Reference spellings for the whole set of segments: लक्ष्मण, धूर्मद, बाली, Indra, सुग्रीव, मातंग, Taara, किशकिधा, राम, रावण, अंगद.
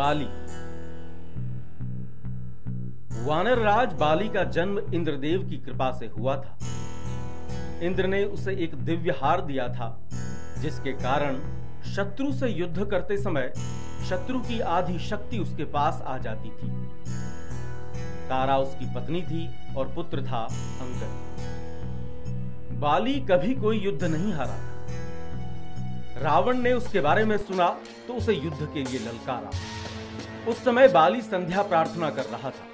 बाली। वानरराज बाली का जन्म इंद्रदेव की कृपा से हुआ था। इंद्र ने उसे एक दिव्य हार दिया था, जिसके कारण शत्रु से युद्ध करते समय शत्रु की आधी शक्ति उसके पास आ जाती थी। तारा उसकी पत्नी थी और पुत्र था अंगद। बाली कभी कोई युद्ध नहीं हारा था। रावण ने उसके बारे में सुना तो उसे युद्ध के लिए ललकारा। उस समय बाली संध्या प्रार्थना कर रहा था।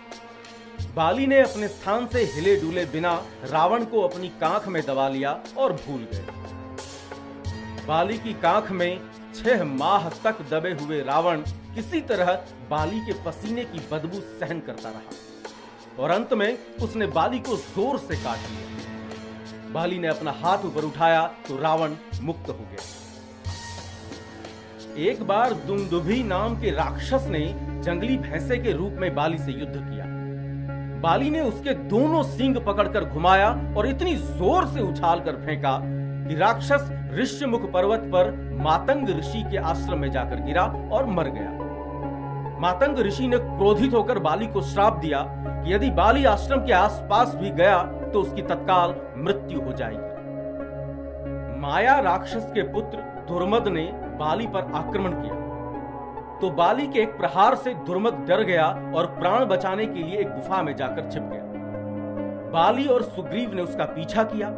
बाली ने अपने स्थान से हिले डुले बिना रावण को अपनी कांख में दबा लिया और भूल गए। बाली की कांख में 6 माह तक दबे हुए रावण किसी तरह बाली के पसीने की बदबू सहन करता रहा और अंत में उसने बाली को जोर से काट लिया। बाली ने अपना हाथ ऊपर उठाया तो रावण मुक्त हो गया। एक बार दुमदुभी नाम के राक्षस ने जंगली भैंसे के रूप में बाली से युद्ध किया। बाली ने उसके दोनों सींग पकड़कर घुमाया और इतनी जोर से उछालकर फेंका कि राक्षस ऋष्यमुख पर्वत पर मातंग ऋषि के आश्रम में जाकर गिरा और मर गया। मातंग ऋषि ने क्रोधित होकर बाली को श्राप दिया कि यदि बाली आश्रम के आसपास भी गया तो उसकी तत्काल मृत्यु हो जाएगी। माया राक्षस के पुत्र धूर्मद ने बाली पर आक्रमण किया तो बाली के एक प्रहार से धूर्मद डर गया और प्राण बचाने के लिए एक गुफा में जाकर छिप गया। बाली और सुग्रीव ने उसका पीछा किया।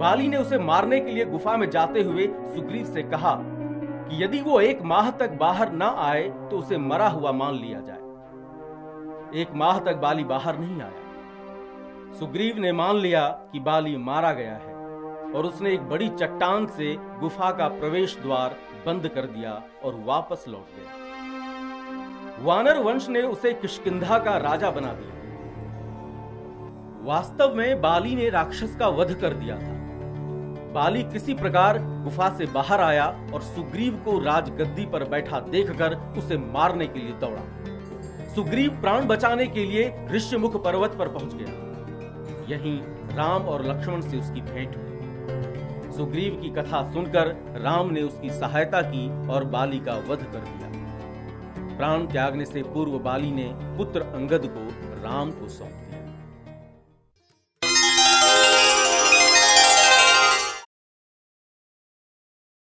बाली ने उसे मारने के लिए गुफा में जाते हुए सुग्रीव से कहा कि यदि वो 1 माह तक बाहर ना आए तो उसे मरा हुआ मान लिया जाए। 1 माह तक बाली बाहर नहीं आया। सुग्रीव ने मान लिया कि बाली मारा गया है और उसने एक बड़ी चट्टान से गुफा का प्रवेश द्वार बंद कर दिया और वापस लौट गया। वानर वंश ने उसे किशकिधा का राजा बना दिया। वास्तव में बाली ने राक्षस का वध कर दिया था। बाली किसी प्रकार गुफा से बाहर आया और सुग्रीव को राजगद्दी पर बैठा देखकर उसे मारने के लिए दौड़ा। सुग्रीव प्राण बचाने के लिए ऋष्यमुख पर्वत पर पहुंच गया। यहीं राम और लक्ष्मण से उसकी भेंट हुई। सुग्रीव की कथा सुनकर राम ने उसकी सहायता की और बाली का वध कर दिया। प्राण त्यागने से पूर्व बाली ने पुत्र अंगद को राम को सौंप दिया।